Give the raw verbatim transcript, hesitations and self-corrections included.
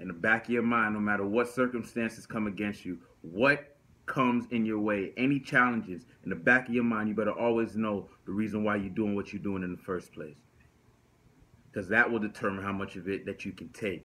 in the back of your mind, no matter what circumstances come against you, what comes in your way, any challenges, in the back of your mind, you better always know the reason why you're doing what you're doing in the first place. Because that will determine how much of it that you can take.